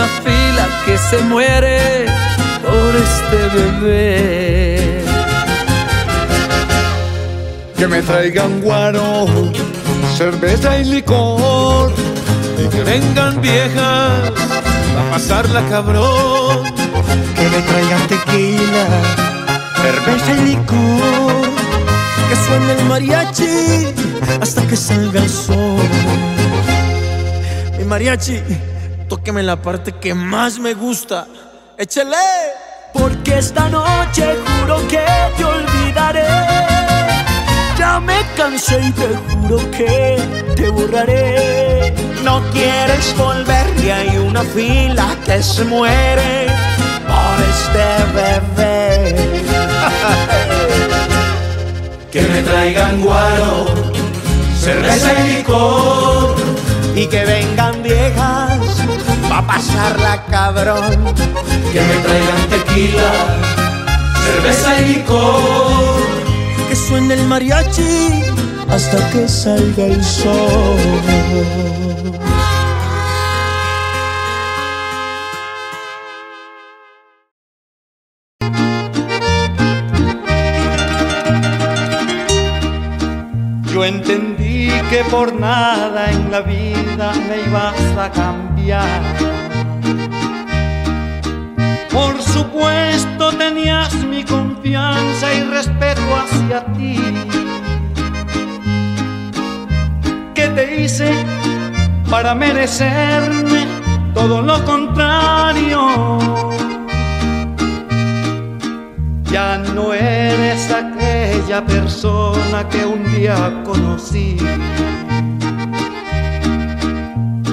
una fila que se muere por este bebé. Que me traigan guaro, cerveza y licor, y que vengan viejas a pasarla cabrón. Que me traigan tequila, cerveza y licor, que suene el mariachi hasta que salga el sol. Mi mariachi, tóqueme la parte que más me gusta, échele. Porque esta noche juro que te olvidaré, ya me cansé y te juro que te borraré. No quieres volver y hay una fila que se muere por este bebé. Que me traigan guaro, cerveza y licor, y que vengan viejas pa' pasarla cabrón. Que me traigan tequila, cerveza y licor, que suene el mariachi hasta que salga el sol. Yo entendí que por nada en la vida me ibas a cambiar. Por supuesto tenías mi confianza y respeto hacia ti. ¿Qué te hice para merecerme todo lo contrario? Ya no eres aquella persona que un día conocí.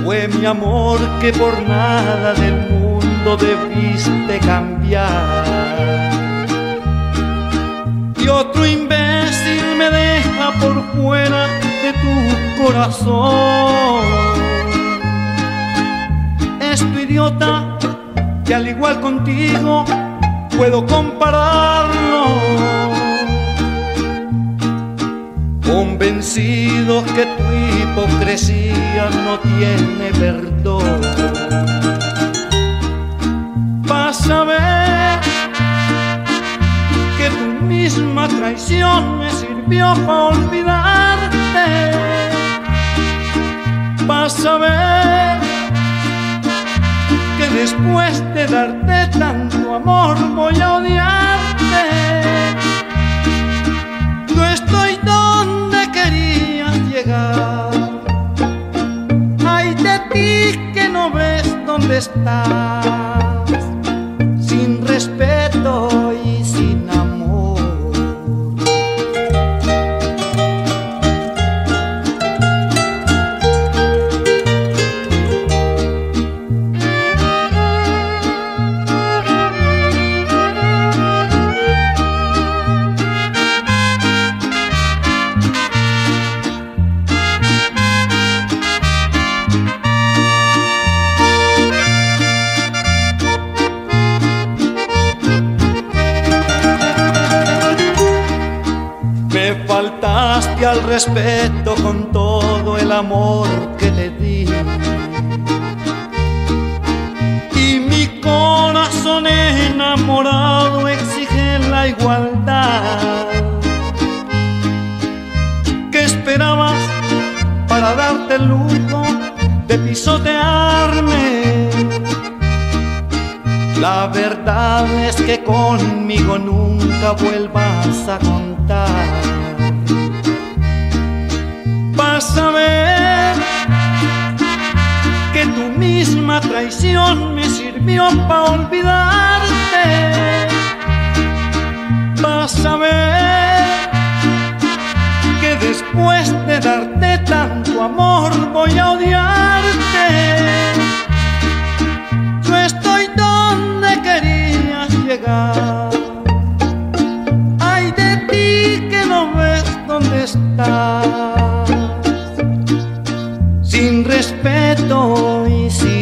Fue mi amor que por nada del mundo debiste cambiar. Y otro imbécil me deja por fuera de tu corazón. Es tu idiota que al igual contigo puedo compararlo. Convencidos que tu hipocresía no tiene perdón. Vas a ver que tu misma traición me sirvió para olvidarte. Vas a ver que después de darte tanto amor voy a odiarte. No estoy donde querías llegar. Ay de ti que no ves dónde estás, sin respeto y sin amor. Faltaste al respeto con todo el amor que te di, y mi corazón enamorado exige la igualdad. ¿Qué esperabas para darte el lujo de pisotearme? La verdad es que conmigo nunca vuelvas a contar. Vas a ver que tu misma traición me sirvió para olvidarte. Vas a ver que después de darte tanto amor voy a odiarte. Yo estoy donde querías llegar. Ay de ti que no ves dónde estás. Sin respeto y sin